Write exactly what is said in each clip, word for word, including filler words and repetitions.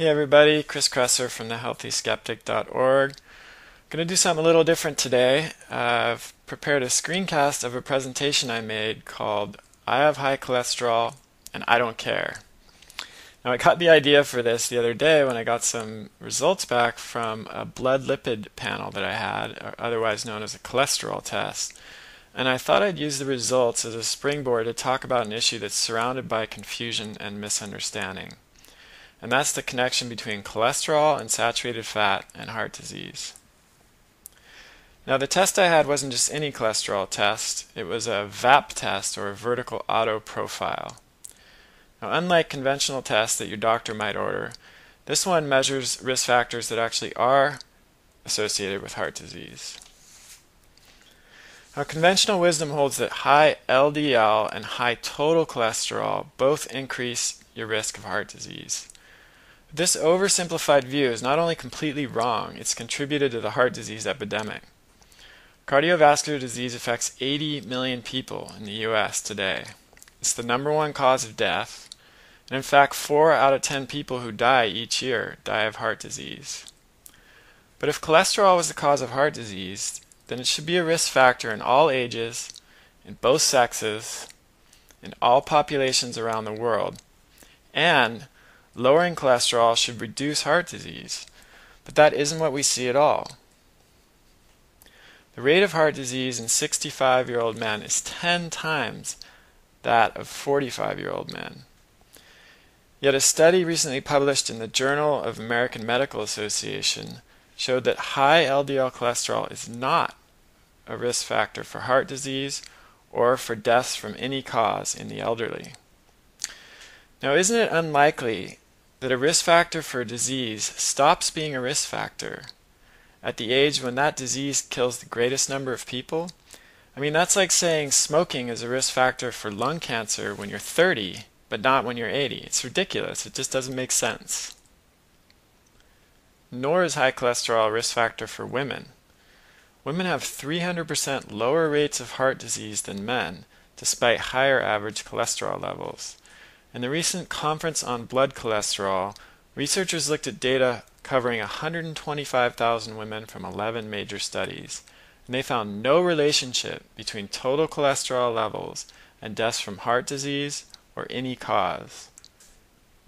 Hey everybody, Chris Kresser from the healthy skeptic dot org. I'm going to do something a little different today. Uh, I've prepared a screencast of a presentation I made called I Have High Cholesterol and I Don't Care. Now I caught the idea for this the other day when I got some results back from a blood lipid panel that I had, or otherwise known as a cholesterol test, and I thought I'd use the results as a springboard to talk about an issue that's surrounded by confusion and misunderstanding. And that's the connection between cholesterol and saturated fat and heart disease. Now the test I had wasn't just any cholesterol test, it was a V A P test, or a vertical auto profile. Now unlike conventional tests that your doctor might order, this one measures risk factors that actually are associated with heart disease. Now, conventional wisdom holds that high L D L and high total cholesterol both increase your risk of heart disease. This oversimplified view is not only completely wrong, it's contributed to the heart disease epidemic. Cardiovascular disease affects eighty million people in the U S today. It's the number one cause of death, and in fact four out of ten people who die each year die of heart disease. But if cholesterol was the cause of heart disease, then it should be a risk factor in all ages, in both sexes, in all populations around the world, and lowering cholesterol should reduce heart disease, but that isn't what we see at all. The rate of heart disease in sixty-five-year-old men is ten times that of forty-five-year-old men. Yet a study recently published in the Journal of American Medical Association showed that high L D L cholesterol is not a risk factor for heart disease or for deaths from any cause in the elderly. Now, isn't it unlikely that a risk factor for a disease stops being a risk factor at the age when that disease kills the greatest number of people? I mean, that's like saying smoking is a risk factor for lung cancer when you're thirty, but not when you're eighty. It's ridiculous. It just doesn't make sense. Nor is high cholesterol a risk factor for women. Women have three hundred percent lower rates of heart disease than men, despite higher average cholesterol levels. In the recent Conference on Blood Cholesterol, researchers looked at data covering one hundred twenty-five thousand women from eleven major studies, and they found no relationship between total cholesterol levels and deaths from heart disease or any cause.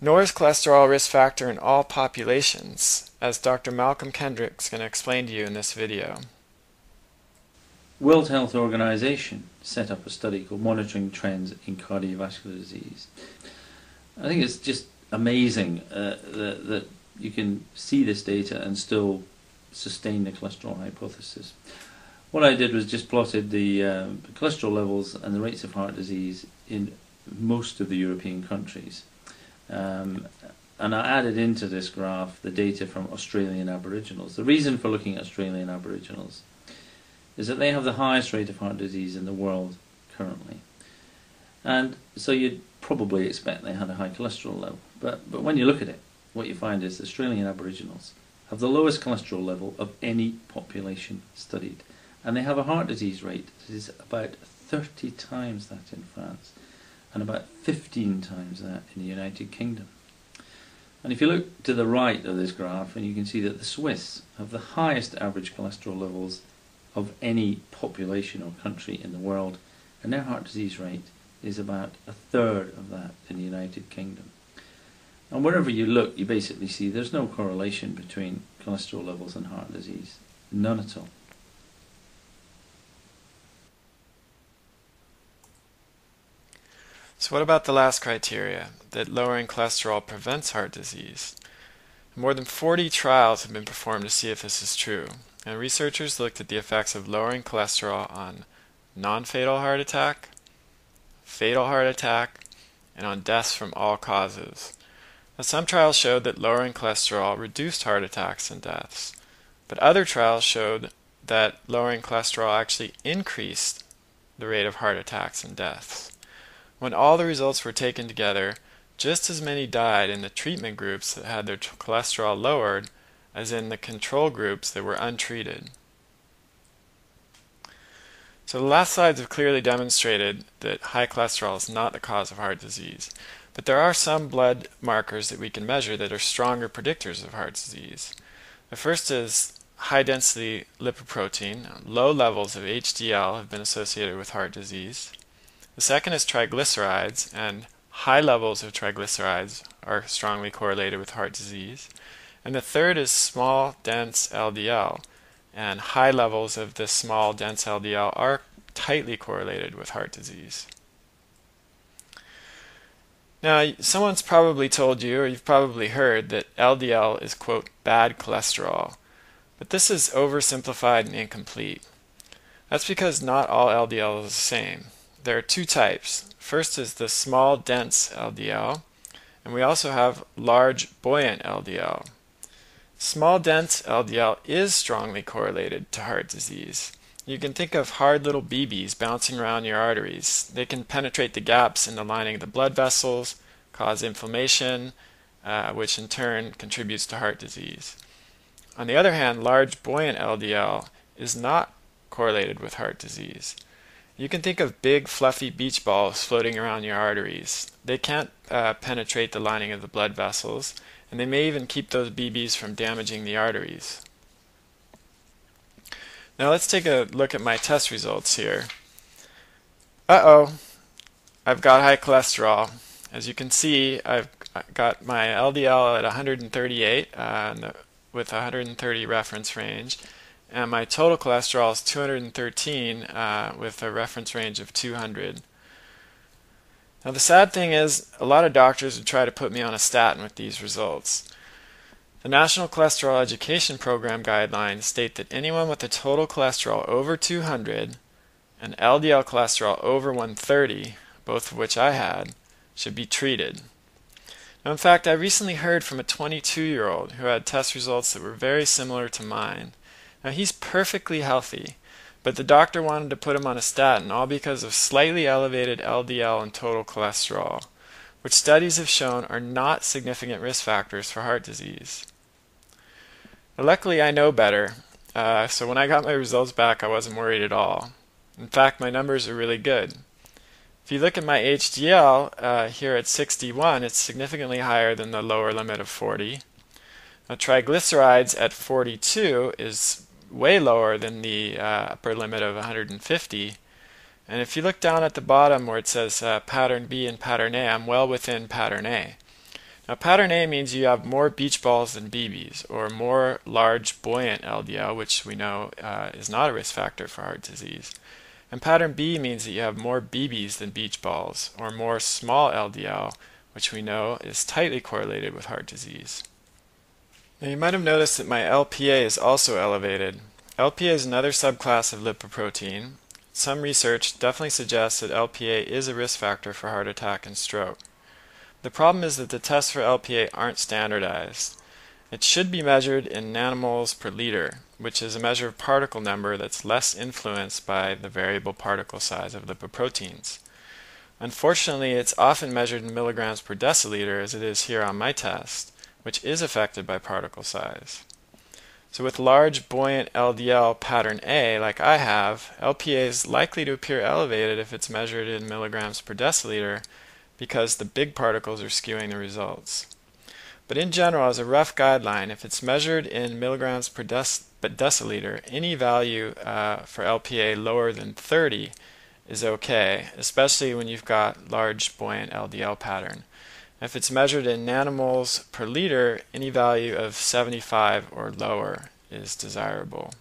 Nor is cholesterol a risk factor in all populations, as Doctor Malcolm Kendrick is going to explain to you in this video. World Health Organization set up a study called Monitoring Trends in Cardiovascular Disease. I think it's just amazing uh, that, that you can see this data and still sustain the cholesterol hypothesis. What I did was just plotted the uh, cholesterol levels and the rates of heart disease in most of the European countries. Um, and I added into this graph the data from Australian Aboriginals. The reason for looking at Australian Aboriginals is that they have the highest rate of heart disease in the world currently. And so you'd probably expect they had a high cholesterol level. But, but when you look at it, what you find is Australian Aboriginals have the lowest cholesterol level of any population studied. And they have a heart disease rate that is about thirty times that in France, and about fifteen times that in the United Kingdom. And if you look to the right of this graph, and you can see that the Swiss have the highest average cholesterol levels of any population or country in the world, and their heart disease rate is about a third of that in the United Kingdom. And wherever you look, you basically see there's no correlation between cholesterol levels and heart disease. None at all. So what about the last criteria, that lowering cholesterol prevents heart disease? More than forty trials have been performed to see if this is true, and researchers looked at the effects of lowering cholesterol on non-fatal heart attack, fatal heart attack, and on deaths from all causes. Now, some trials showed that lowering cholesterol reduced heart attacks and deaths, but other trials showed that lowering cholesterol actually increased the rate of heart attacks and deaths. When all the results were taken together, just as many died in the treatment groups that had their cholesterol lowered as in the control groups that were untreated. So the last slides have clearly demonstrated that high cholesterol is not the cause of heart disease. But there are some blood markers that we can measure that are stronger predictors of heart disease. The first is high-density lipoprotein. Low levels of H D L have been associated with heart disease. The second is triglycerides, and high levels of triglycerides are strongly correlated with heart disease. And the third is small, dense L D L, and high levels of this small, dense L D L are tightly correlated with heart disease. Now, someone's probably told you, or you've probably heard, that L D L is, quote, bad cholesterol. But this is oversimplified and incomplete. That's because not all L D L is the same. There are two types. First is the small, dense L D L, and we also have large, buoyant L D L. Small, dense L D L is strongly correlated to heart disease. You can think of hard little B Bs bouncing around your arteries. They can penetrate the gaps in the lining of the blood vessels, cause inflammation, uh, which in turn contributes to heart disease. On the other hand, large buoyant L D L is not correlated with heart disease. You can think of big fluffy beach balls floating around your arteries. They can't uh, penetrate the lining of the blood vessels, and they may even keep those B Bs from damaging the arteries. Now let's take a look at my test results here. Uh-oh, I've got high cholesterol. As you can see, I've got my L D L at one hundred thirty-eight uh, the, with one hundred thirty reference range, and my total cholesterol is two hundred thirteen uh, with a reference range of two hundred. Now the sad thing is, a lot of doctors would try to put me on a statin with these results. The National Cholesterol Education Program guidelines state that anyone with a total cholesterol over two hundred and L D L cholesterol over one thirty, both of which I had, should be treated. Now, in fact, I recently heard from a twenty-two-year-old who had test results that were very similar to mine. Now, he's perfectly healthy, but the doctor wanted to put him on a statin all because of slightly elevated L D L and total cholesterol, which studies have shown are not significant risk factors for heart disease. Now, luckily, I know better, uh, so when I got my results back, I wasn't worried at all. In fact, my numbers are really good. If you look at my H D L uh, here at sixty-one, it's significantly higher than the lower limit of forty. Now, triglycerides at forty-two is way lower than the uh, upper limit of one hundred fifty. And if you look down at the bottom where it says uh, pattern B and pattern A, I'm well within pattern A. Now, pattern A means you have more beach balls than B Bs, or more large buoyant L D L, which we know uh, is not a risk factor for heart disease. And pattern B means that you have more B Bs than beach balls, or more small L D L, which we know is tightly correlated with heart disease. Now, you might have noticed that my L P A is also elevated. L P A is another subclass of lipoprotein. Some research definitely suggests that L P A is a risk factor for heart attack and stroke. The problem is that the tests for L P A aren't standardized. It should be measured in nanomoles per liter, which is a measure of particle number that's less influenced by the variable particle size of lipoproteins. Unfortunately, it's often measured in milligrams per deciliter, as it is here on my test, which is affected by particle size. So with large buoyant L D L pattern A, like I have, L P A is likely to appear elevated if it's measured in milligrams per deciliter, because the big particles are skewing the results. But in general, as a rough guideline, if it's measured in milligrams per dec- deciliter, any value uh, for L P A lower than thirty is okay, especially when you've got large buoyant L D L pattern. If it's measured in nanomoles per liter, any value of seventy-five or lower is desirable.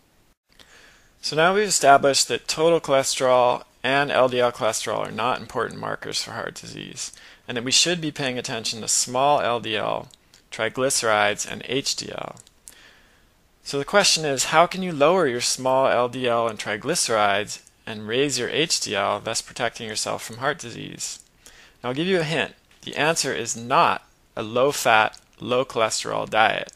So now we've established that total cholesterol and L D L cholesterol are not important markers for heart disease, and that we should be paying attention to small L D L, triglycerides, and H D L. So the question is, how can you lower your small L D L and triglycerides and raise your H D L, thus protecting yourself from heart disease? Now, I'll give you a hint. The answer is not a low-fat, low-cholesterol diet.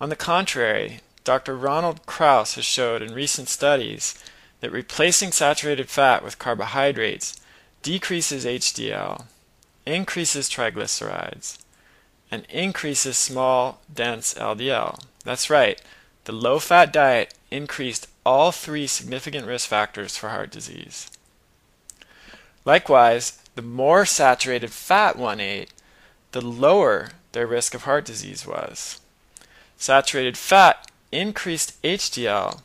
On the contrary, Doctor Ronald Krauss has showed in recent studies that replacing saturated fat with carbohydrates decreases H D L, increases triglycerides, and increases small, dense L D L. That's right, the low-fat diet increased all three significant risk factors for heart disease. Likewise, the more saturated fat one ate, the lower their risk of heart disease was. Saturated fat increased H D L,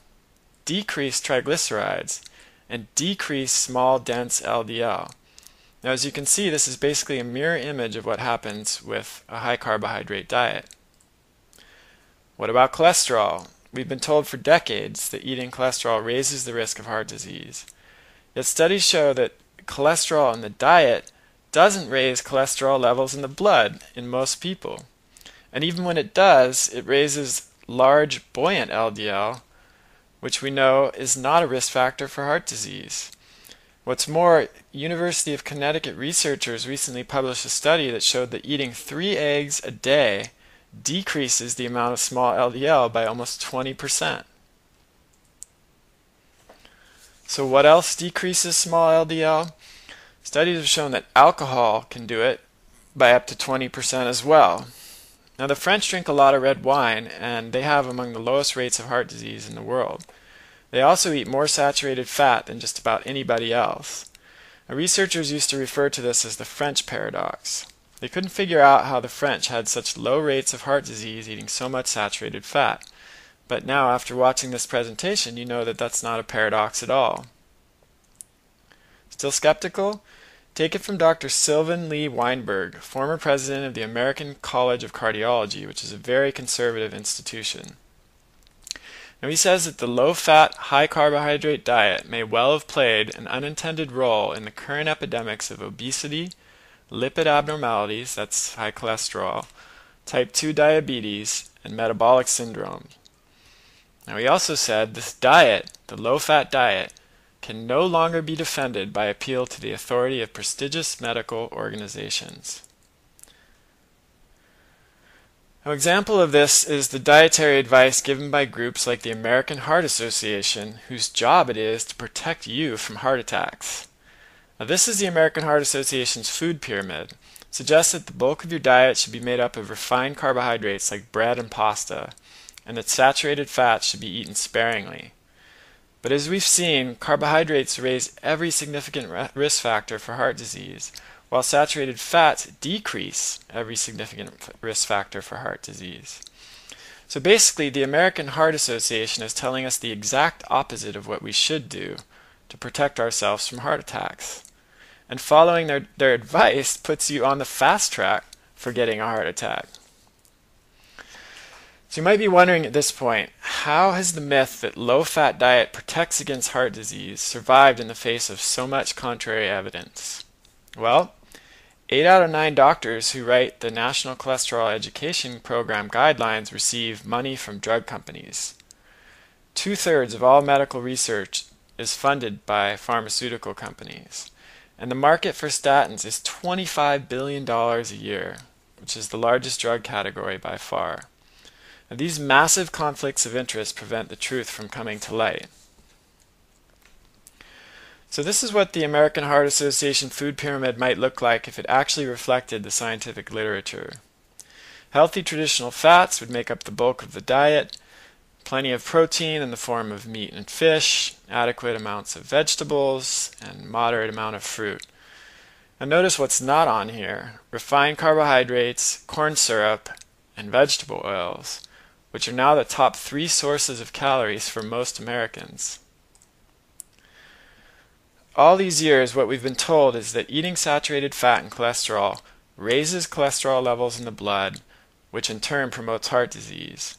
decreased triglycerides, and decreased small dense L D L. Now, as you can see, this is basically a mirror image of what happens with a high carbohydrate diet. What about cholesterol? We've been told for decades that eating cholesterol raises the risk of heart disease. Yet studies show that cholesterol in the diet doesn't raise cholesterol levels in the blood in most people. And even when it does, it raises large buoyant L D L, which we know is not a risk factor for heart disease. What's more, University of Connecticut researchers recently published a study that showed that eating three eggs a day decreases the amount of small L D L by almost twenty percent. So what else decreases small L D L? Studies have shown that alcohol can do it by up to twenty percent as well. Now, the French drink a lot of red wine, and they have among the lowest rates of heart disease in the world. They also eat more saturated fat than just about anybody else. Now, researchers used to refer to this as the French paradox. They couldn't figure out how the French had such low rates of heart disease eating so much saturated fat. But now, after watching this presentation, you know that that's not a paradox at all. Still skeptical? Take it from Doctor Sylvan Lee Weinberg, former president of the American College of Cardiology, which is a very conservative institution. Now, he says that the low-fat, high-carbohydrate diet may well have played an unintended role in the current epidemics of obesity, lipid abnormalities, that's high cholesterol, type two diabetes, and metabolic syndrome. Now, he also said this diet, the low-fat diet, can no longer be defended by appeal to the authority of prestigious medical organizations. An example of this is the dietary advice given by groups like the American Heart Association, whose job it is to protect you from heart attacks. Now, this is the American Heart Association's food pyramid. It suggests that the bulk of your diet should be made up of refined carbohydrates like bread and pasta, and that saturated fat should be eaten sparingly. But as we've seen, carbohydrates raise every significant risk factor for heart disease, while saturated fats decrease every significant risk factor for heart disease. So basically, the American Heart Association is telling us the exact opposite of what we should do to protect ourselves from heart attacks. And following their, their advice puts you on the fast track for getting a heart attack. So you might be wondering at this point, how has the myth that low-fat diet protects against heart disease survived in the face of so much contrary evidence? Well, eight out of nine doctors who write the National Cholesterol Education Program guidelines receive money from drug companies. Two-thirds of all medical research is funded by pharmaceutical companies, and the market for statins is twenty-five billion dollars a year, which is the largest drug category by far. Now, these massive conflicts of interest prevent the truth from coming to light. So this is what the American Heart Association food pyramid might look like if it actually reflected the scientific literature. Healthy traditional fats would make up the bulk of the diet, plenty of protein in the form of meat and fish, adequate amounts of vegetables, and moderate amount of fruit. Now, notice what's not on here: refined carbohydrates, corn syrup, and vegetable oils, which are now the top three sources of calories for most Americans. All these years, what we've been told is that eating saturated fat and cholesterol raises cholesterol levels in the blood, which in turn promotes heart disease,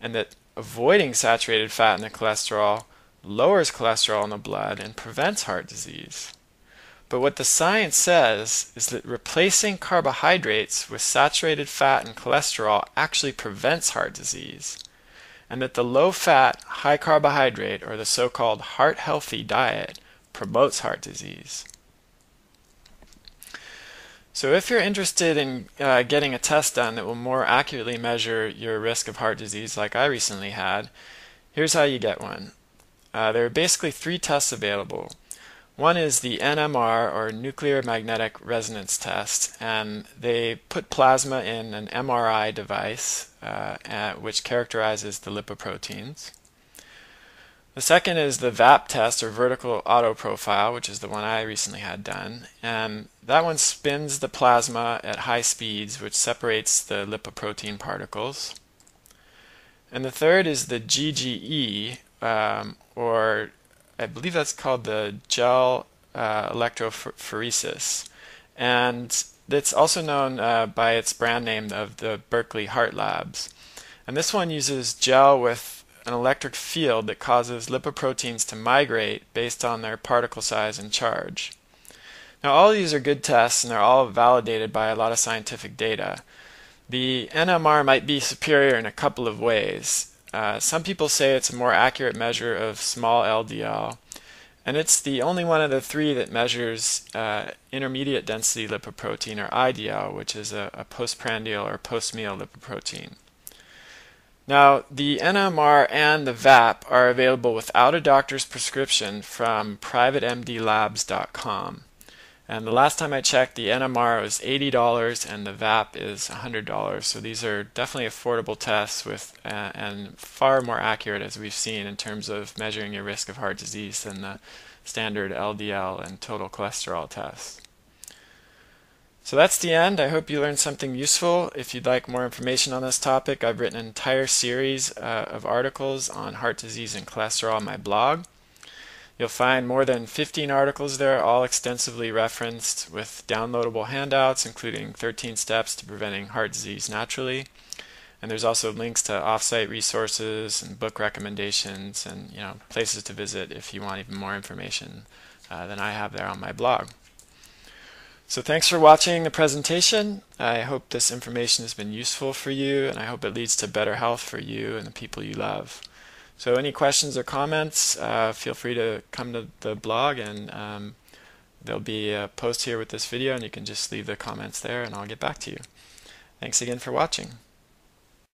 and that avoiding saturated fat and the cholesterol lowers cholesterol in the blood and prevents heart disease. But what the science says is that replacing carbohydrates with saturated fat and cholesterol actually prevents heart disease, and that the low-fat, high-carbohydrate, or the so-called heart-healthy diet, promotes heart disease. So if you're interested in uh, getting a test done that will more accurately measure your risk of heart disease like I recently had, here's how you get one. Uh, there are basically three tests available. One is the N M R, or nuclear magnetic resonance test, and they put plasma in an M R I device, uh, which characterizes the lipoproteins. The second is the V A P test, or vertical auto profile, which is the one I recently had done. And that one spins the plasma at high speeds, which separates the lipoprotein particles. And the third is the G G E, um, or I believe that's called the gel uh, electrophoresis. And it's also known uh, by its brand name of the Berkeley Heart Labs. And this one uses gel with an electric field that causes lipoproteins to migrate based on their particle size and charge. Now, all these are good tests, and they're all validated by a lot of scientific data. The N M R might be superior in a couple of ways. Uh, some people say it's a more accurate measure of small L D L, and it's the only one of the three that measures uh, intermediate density lipoprotein, or I D L, which is a, a postprandial or post-meal lipoprotein. Now, the N M R and the V A P are available without a doctor's prescription from private m d labs dot com. And the last time I checked, the N M R was eighty dollars and the V A P is one hundred dollars. So these are definitely affordable tests with uh, and far more accurate, as we've seen, in terms of measuring your risk of heart disease than the standard L D L and total cholesterol tests. So that's the end. I hope you learned something useful. If you'd like more information on this topic, I've written an entire series uh, of articles on heart disease and cholesterol on my blog. You'll find more than fifteen articles there, all extensively referenced, with downloadable handouts, including thirteen steps to preventing heart disease naturally. And there's also links to off-site resources and book recommendations and, you know, places to visit if you want even more information uh, than I have there on my blog. So thanks for watching the presentation. I hope this information has been useful for you, and I hope it leads to better health for you and the people you love. So any questions or comments, uh, feel free to come to the blog, and um, there'll be a post here with this video, and you can just leave the comments there and I'll get back to you. Thanks again for watching.